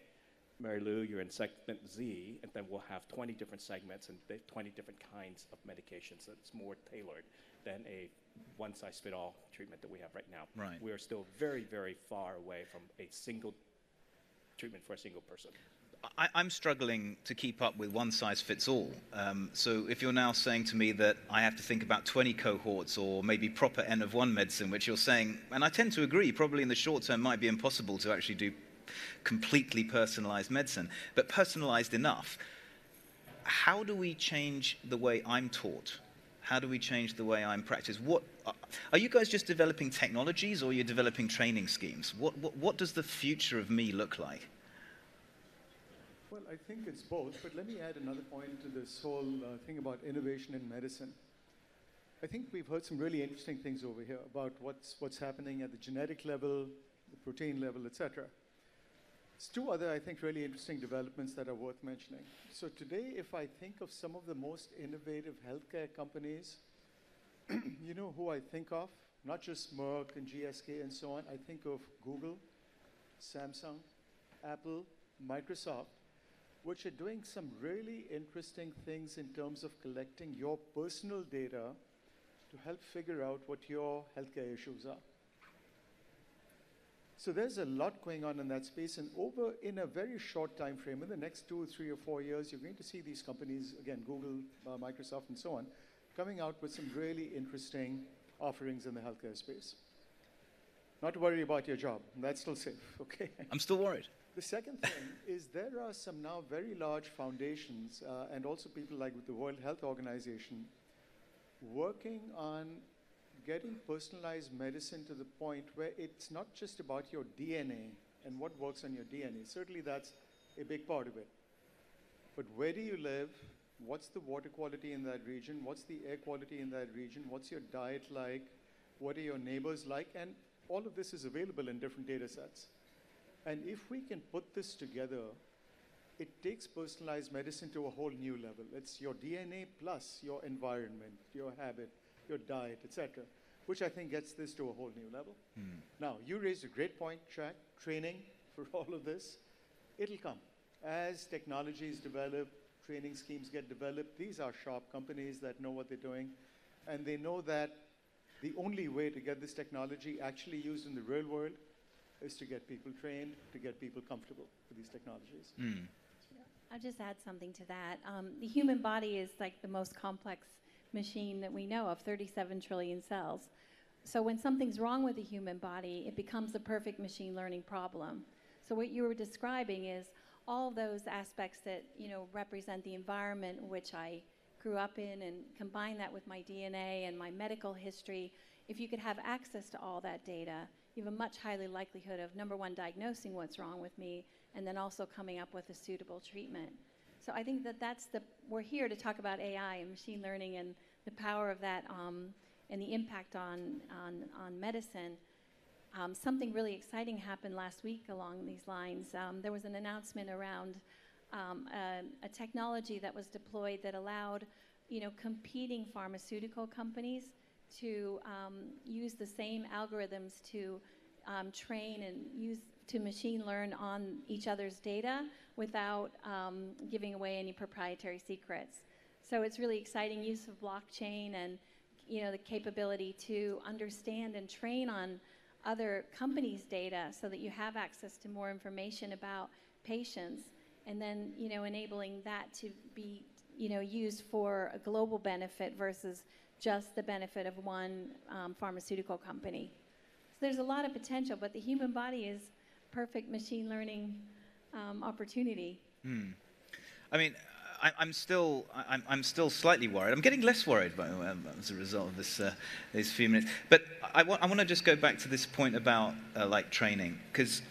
Mary Lou, you're in segment Z, and then we'll have twenty different segments and twenty different kinds of medications that's more tailored than a one-size-fit-all treatment that we have right now. Right. We are still very, very far away from a single treatment for a single person. I, I'm struggling to keep up with one-size-fits-all. Um, so if you're now saying to me that I have to think about twenty cohorts or maybe proper N of one medicine, which you're saying, and I tend to agree, probably in the short term might be impossible to actually do completely personalized medicine, but personalized enough. How do we change the way I'm taught? How do we change the way I'm practiced? What, are you guys just developing technologies or you're developing training schemes? What, what, what does the future of me look like? Well, I think it's both, but let me add another point to this whole uh, thing about innovation in medicine. I think we've heard some really interesting things over here about what's, what's happening at the genetic level, the protein level, et cetera. There's two other, I think, really interesting developments that are worth mentioning. So today, if I think of some of the most innovative healthcare companies, you know who I think of? Not just Merck and G S K and so on. I think of Google, Samsung, Apple, Microsoft, which are doing some really interesting things in terms of collecting your personal data to help figure out what your healthcare issues are. So there's a lot going on in that space, and over in a very short time frame, in the next two, three, or four years, you're going to see these companies, again, Google, uh, Microsoft, and so on, coming out with some really interesting offerings in the healthcare space. Not to worry about your job. That's still safe, okay? I'm still worried. The second thing is there are some now very large foundations uh, and also people like with the World Health Organization working on getting personalized medicine to the point where it's not just about your D N A and what works on your D N A. Certainly that's a big part of it. But where do you live? What's the water quality in that region? What's the air quality in that region? What's your diet like? What are your neighbors like? And all of this is available in different data sets. And if we can put this together, it takes personalized medicine to a whole new level. It's your D N A plus your environment, your habit, your diet, et cetera, which I think gets this to a whole new level. Mm. Now, you raised a great point, Jack, training for all of this. It'll come. As technologies develop, training schemes get developed, these are sharp companies that know what they're doing, and they know that the only way to get this technology actually used in the real world is to get people trained, to get people comfortable with these technologies. Mm. Yeah. I'll just add something to that. Um, the human body is like the most complex machine that we know of, thirty-seven trillion cells. So when something's wrong with the human body, it becomes the perfect machine learning problem. So what you were describing is all those aspects that, you know, represent the environment in which I grew up in, and combine that with my D N A and my medical history. If you could have access to all that data, you have a much higher likelihood of, number one, diagnosing what's wrong with me, and then also coming up with a suitable treatment. So I think that that's the, we're here to talk about A I and machine learning and the power of that um, and the impact on, on, on medicine. Um, something really exciting happened last week along these lines. Um, there was an announcement around um, a, a technology that was deployed that allowed, you know, competing pharmaceutical companies to um, use the same algorithms to um, train and use to machine learn on each other's data without um, giving away any proprietary secrets. So it's really exciting use of blockchain and, you know, the capability to understand and train on other companies' data so that you have access to more information about patients, and then, you know, enabling that to be, you know, used for a global benefit versus just the benefit of one um, pharmaceutical company. So there's a lot of potential, but the human body is perfect machine learning um, opportunity. Mm. I mean, I, I'm still, I'm, I'm still slightly worried. I'm getting less worried by, um, as a result of this, uh, these few minutes. But I, wa I want to just go back to this point about uh, like training, because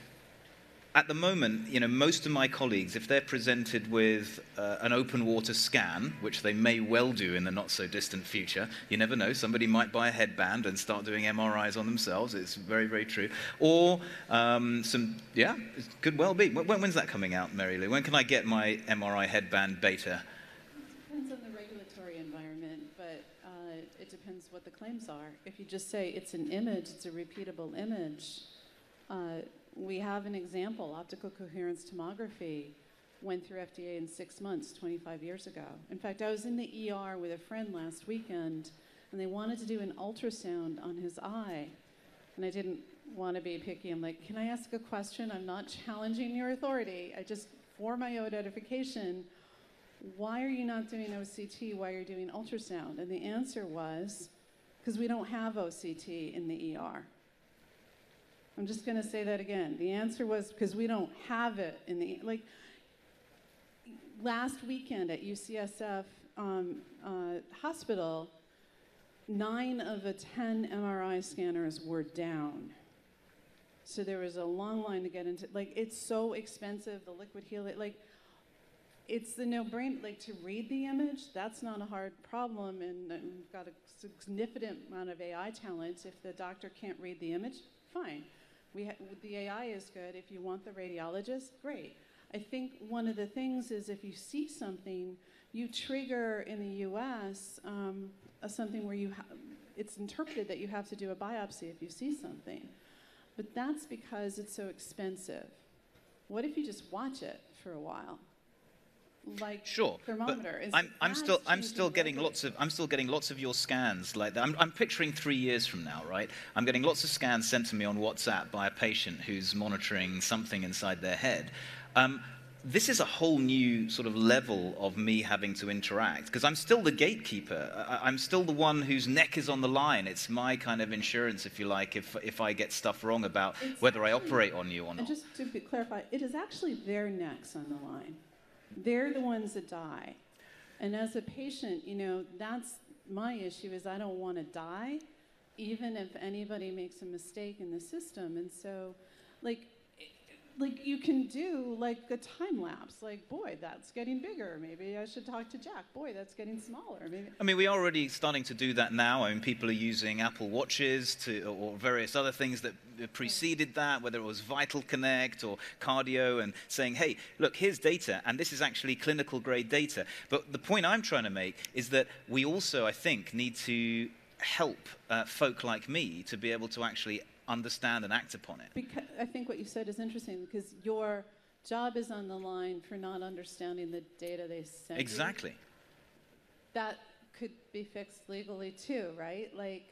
at the moment, you know, most of my colleagues, if they're presented with uh, an open water scan, which they may well do in the not-so-distant future, you never know, somebody might buy a headband and start doing M R Is on themselves. It's very, very true. Or um, some, yeah, it could well be. When, when's that coming out, Mary Lou? When can I get my M R I headband beta? It depends on the regulatory environment, but uh, it depends what the claims are. If you just say it's an image, it's a repeatable image, uh, we have an example, optical coherence tomography went through F D A in six months twenty-five years ago. In fact, I was in the E R with a friend last weekend, and they wanted to do an ultrasound on his eye. And I didn't want to be picky. I'm like, can I ask a question? I'm not challenging your authority. I just, for my own edification, why are you not doing O C T? Why are you doing ultrasound? And the answer was, because we don't have O C T in the E R. I'm just going to say that again. The answer was because we don't have it in the, like, last weekend at U C S F um, uh, hospital, nine of the ten M R I scanners were down. So there was a long line to get into, like, it's so expensive, the liquid helix, like, it's the no-brainer, like, to read the image, that's not a hard problem, and we've got a significant amount of A I talent. If the doctor can't read the image, fine. We ha the A I is good. If you want the radiologist, great. I think one of the things is if you see something, you trigger in the U S um, something where you ha it's interpreted that you have to do a biopsy if you see something. But that's because it's so expensive. What if you just watch it for a while? Like sure, thermometer. But I'm, I'm still, I'm still getting lots of, I'm still getting lots of your scans like that. I'm, I'm picturing three years from now, right? I'm getting lots of scans sent to me on WhatsApp by a patient who's monitoring something inside their head. Um, this is a whole new sort of level of me having to interact, because I'm still the gatekeeper. I, I'm still the one whose neck is on the line. It's my kind of insurance, if you like, if, if I get stuff wrong about it's whether actually, I operate on you or not. And just to be clarify, it is actually their necks on the line. They're the ones that die. And as a patient, you know, that's my issue, is I don't want to die, even if anybody makes a mistake in the system. And so, like, like you can do, like, a time lapse. Like, boy, that's getting bigger. Maybe I should talk to Jack. Boy, that's getting smaller. Maybe. I mean, we're already starting to do that now. I mean, people are using Apple Watches to, or various other things that preceded that, whether it was Vital Connect or cardio, and saying, hey, look, here's data, and this is actually clinical grade data. But the point I'm trying to make is that we also, I think, need to help uh, folk like me to be able to actually understand and act upon it. Because I think what you said is interesting, because your job is on the line for not understanding the data they sent. Exactly. You. That could be fixed legally too, right? Like,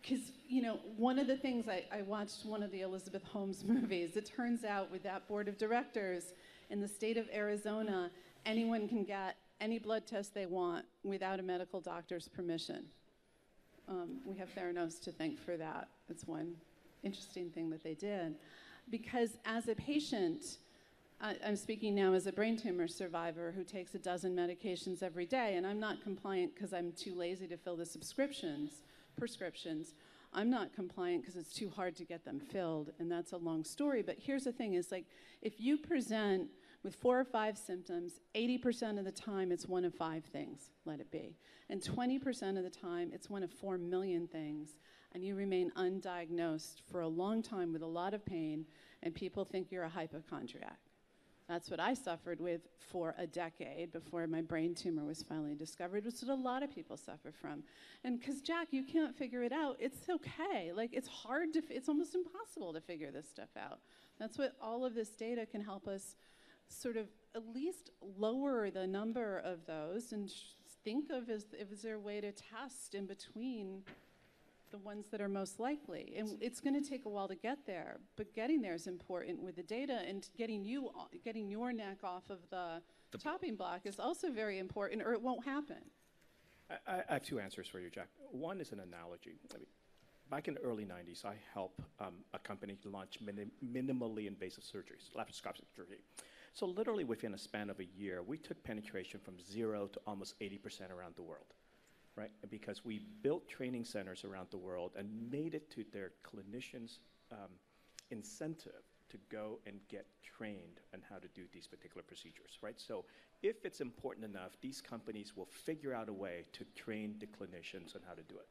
because, you know, one of the things, I, I watched one of the Elizabeth Holmes movies. It turns out with that board of directors in the state of Arizona, anyone can get any blood test they want without a medical doctor's permission. Um, we have Theranos to thank for that. It's one interesting thing that they did. Because as a patient, I, I'm speaking now as a brain tumor survivor who takes a dozen medications every day, and I'm not compliant because I'm too lazy to fill the subscriptions. prescriptions. I'm not compliant because it's too hard to get them filled, and that's a long story. But here's the thing, is like, if you present with four or five symptoms, eighty percent of the time it's one of five things, let it be. And twenty percent of the time it's one of four million things, and you remain undiagnosed for a long time with a lot of pain, and people think you're a hypochondriac. That's what I suffered with for a decade before my brain tumor was finally discovered, which is what a lot of people suffer from. And because, Jack, you can't figure it out. It's okay. Like, it's hard to, it's almost impossible to figure this stuff out. That's what all of this data can help us sort of at least lower the number of those and think of as, is there a way to test in between the ones that are most likely. And it's going to take a while to get there, but getting there is important with the data, and getting you, getting your neck off of the, the chopping block is also very important, or it won't happen. I, I have two answers for you, Jack. One is an analogy. I mean, back in the early nineties, I helped um, a company launch minim minimally invasive surgeries, laparoscopic surgery. So literally within a span of a year, we took penetration from zero to almost eighty percent around the world. Right? Because we built training centers around the world and made it to their clinicians' um, incentive to go and get trained on how to do these particular procedures, right? So if it's important enough, these companies will figure out a way to train the clinicians on how to do it.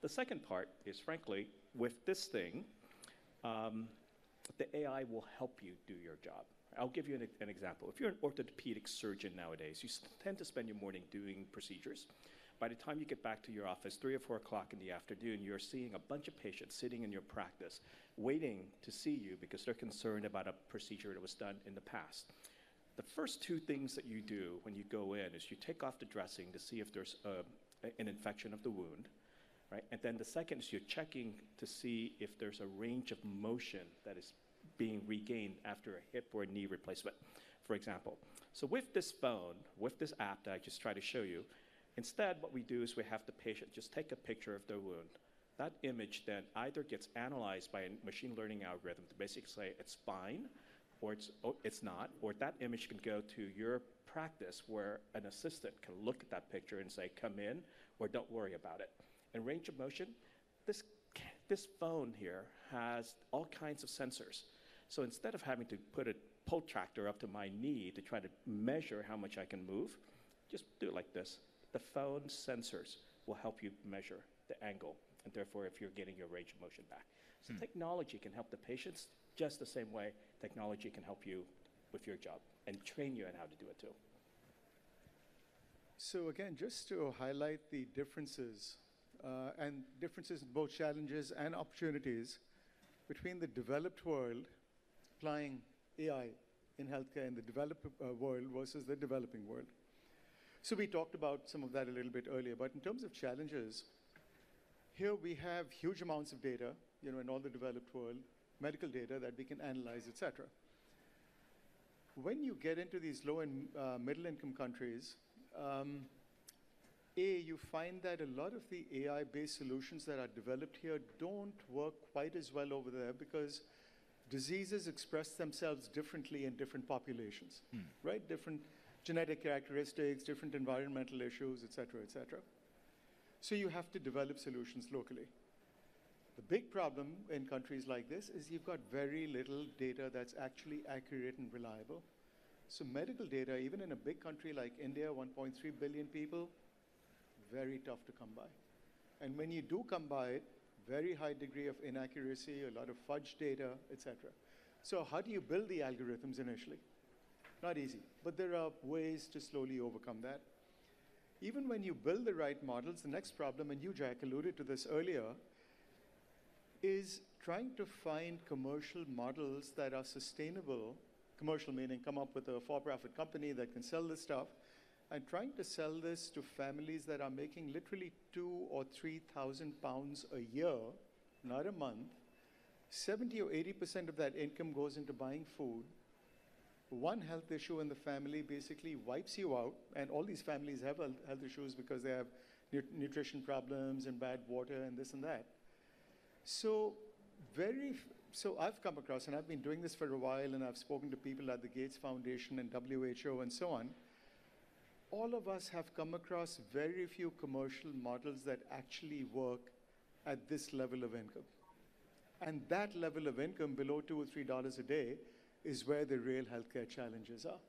The second part is, frankly, with this thing, um, the A I will help you do your job. I'll give you an, an example. If you're an orthopedic surgeon nowadays, you tend to spend your morning doing procedures. By the time you get back to your office, three or four o'clock in the afternoon, you're seeing a bunch of patients sitting in your practice, waiting to see you because they're concerned about a procedure that was done in the past. The first two things that you do when you go in is you take off the dressing to see if there's uh, an infection of the wound, right? And then the second is you're checking to see if there's a range of motion that is being regained after a hip or a knee replacement, for example. So with this phone, with this app that I just tried to show you, instead, what we do is we have the patient just take a picture of their wound. That image then either gets analyzed by a machine learning algorithm to basically say it's fine, or it's, oh, it's not, or that image can go to your practice where an assistant can look at that picture and say, come in, or don't worry about it. And range of motion, this, this phone here has all kinds of sensors. So instead of having to put a protractor up to my knee to try to measure how much I can move, just do it like this. The phone sensors will help you measure the angle, and therefore if you're getting your range of motion back. So hmm. technology can help the patients just the same way technology can help you with your job and train you on how to do it too. So again, just to highlight the differences, uh, and differences in both challenges and opportunities between the developed world applying A I in healthcare in the developed uh, world versus the developing world. So we talked about some of that a little bit earlier, but in terms of challenges, here we have huge amounts of data, you know, in all the developed world, medical data that we can analyze, et cetera. When you get into these low and uh, middle income countries, um, A, you find that a lot of the A I-based solutions that are developed here don't work quite as well over there because diseases express themselves differently in different populations, mm. right? Different genetic characteristics, different environmental issues, et cetera, et cetera. So you have to develop solutions locally. The big problem in countries like this is you've got very little data that's actually accurate and reliable. So medical data, even in a big country like India, one point three billion people, very tough to come by. And when you do come by it, very high degree of inaccuracy, a lot of fudge data, et cetera. So how do you build the algorithms initially? Not easy, but there are ways to slowly overcome that. Even when you build the right models, the next problem, and you, Jack, alluded to this earlier, is trying to find commercial models that are sustainable, commercial meaning come up with a for-profit company that can sell this stuff, and trying to sell this to families that are making literally two or three thousand pounds a year, not a month. seventy or eighty percent of that income goes into buying food. One health issue in the family basically wipes you out, and all these families have health issues because they have nu nutrition problems and bad water and this and that. So very, f so I've come across, and I've been doing this for a while, and I've spoken to people at the Gates Foundation and W H O and so on. All of us have come across very few commercial models that actually work at this level of income. And that level of income below two or three dollars a day is where the real healthcare challenges are.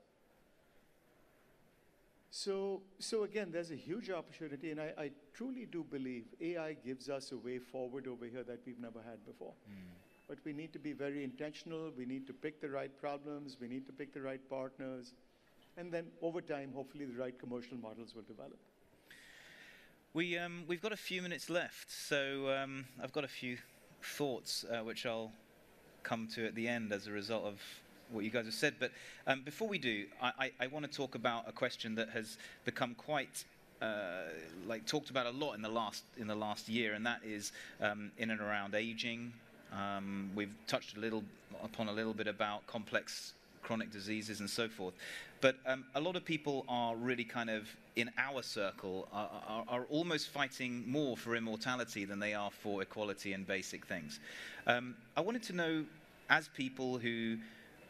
So, so again, there's a huge opportunity, and I, I truly do believe A I gives us a way forward over here that we've never had before. Mm. But we need to be very intentional. We need to pick the right problems. We need to pick the right partners. And then over time, hopefully, the right commercial models will develop. We, um, we've got a few minutes left, so um, I've got a few thoughts, uh, which I'll come to at the end as a result of what you guys have said. But um, before we do, I, I, I want to talk about a question that has become quite... Uh, like talked about a lot in the last in the last year, and that is um, in and around aging. Um, we've touched a little upon a little bit about complex chronic diseases and so forth, but um, a lot of people are really kind of in our circle are, are, are almost fighting more for immortality than they are for equality and basic things. Um, I wanted to know, as people who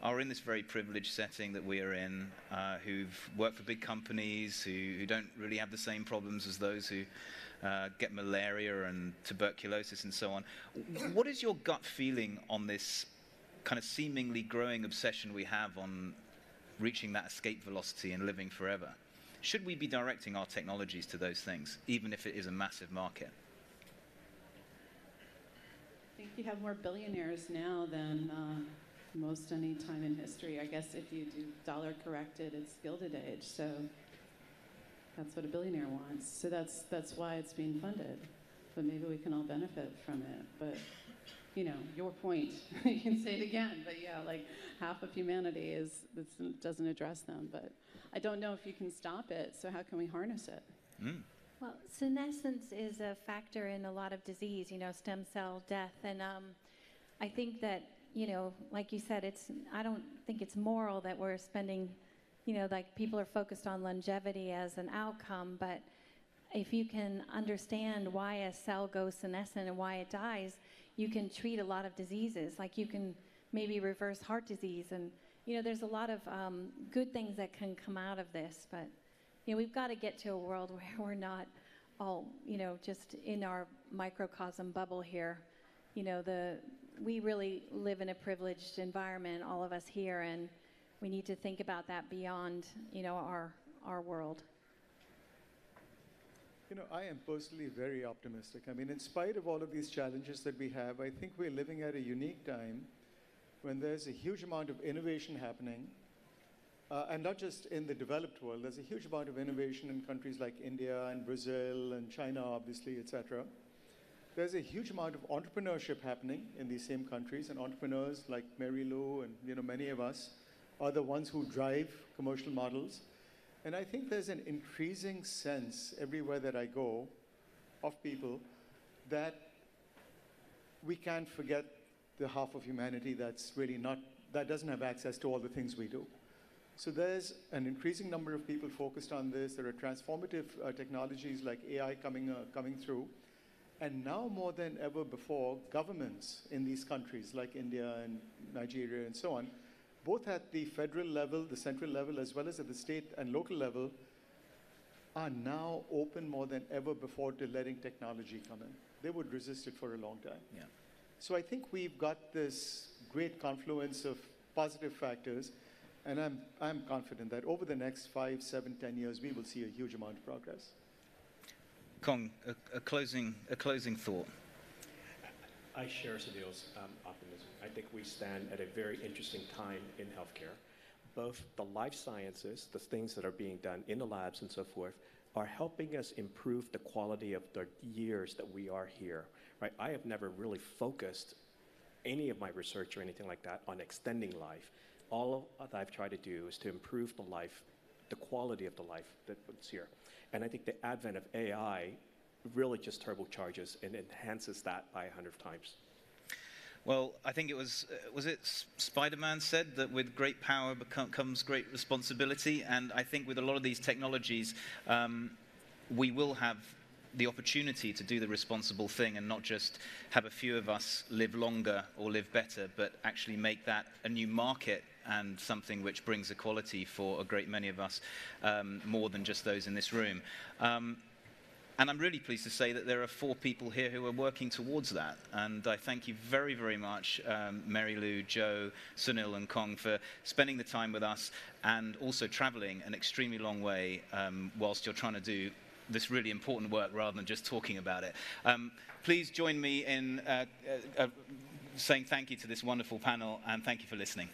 are in this very privileged setting that we are in, uh, who've worked for big companies, who, who don't really have the same problems as those who uh, get malaria and tuberculosis and so on. What is your gut feeling on this kind of seemingly growing obsession we have on reaching that escape velocity and living forever? Should we be directing our technologies to those things, even if it is a massive market? I think you have more billionaires now than... Uh most any time in history. I guess if you do dollar corrected, it's gilded age. So that's what a billionaire wants. So that's that's why it's being funded. But maybe we can all benefit from it. But, you know, your point, you can say it again. But yeah, like half of humanity is doesn't address them. But I don't know if you can stop it. So how can we harness it? Mm. Well, senescence is a factor in a lot of disease, you know, stem cell death. And um, I think that, you know, like you said, it's, I don't think it's moral that we're spending, you know, like people are focused on longevity as an outcome, but if you can understand why a cell goes senescent and why it dies, you can treat a lot of diseases. Like you can maybe reverse heart disease, and, you know, there's a lot of um, good things that can come out of this, but, you know, we've got to get to a world where we're not all, you know, just in our microcosm bubble here. You know, the, we really live in a privileged environment, all of us here, and we need to think about that beyond, you know, our, our world. You know, I am personally very optimistic. I mean, in spite of all of these challenges that we have, I think we're living at a unique time when there's a huge amount of innovation happening, uh, and not just in the developed world. There's a huge amount of innovation in countries like India and Brazil and China, obviously, et cetera. There's a huge amount of entrepreneurship happening in these same countries, and entrepreneurs like Mary Lou and, you know, many of us are the ones who drive commercial models. And I think there's an increasing sense everywhere that I go of people that we can't forget the half of humanity that's really not, that doesn't have access to all the things we do. So there's an increasing number of people focused on this. There are transformative uh, technologies like A I coming, uh, coming through. And now more than ever before, governments in these countries like India and Nigeria and so on, both at the federal level, the central level, as well as at the state and local level, are now open more than ever before to letting technology come in. They would resist it for a long time. Yeah. So I think we've got this great confluence of positive factors, and I'm, I'm confident that over the next five, seven, ten years, we will see a huge amount of progress. Cuong, a, a closing, a closing thought. I share Sunil's um, optimism. I think we stand at a very interesting time in healthcare. Both the life sciences, the things that are being done in the labs and so forth, are helping us improve the quality of the years that we are here. Right? I have never really focused any of my research or anything like that on extending life. All that I've tried to do is to improve the life, the quality of the life that's here. And I think the advent of A I really just turbocharges and enhances that by a hundred times. Well, I think it was, was it Spider-Man said that with great power comes great responsibility? And I think with a lot of these technologies, um, we will have the opportunity to do the responsible thing and not just have a few of us live longer or live better, but actually make that a new market and something which brings equality for a great many of us, um, more than just those in this room. Um, And I'm really pleased to say that there are four people here who are working towards that. And I thank you very, very much, um, Mary Lou, Joe, Sunil, and Kong, for spending the time with us and also traveling an extremely long way um, whilst you're trying to do this really important work rather than just talking about it. Um, please join me in uh, uh, uh, saying thank you to this wonderful panel, and thank you for listening.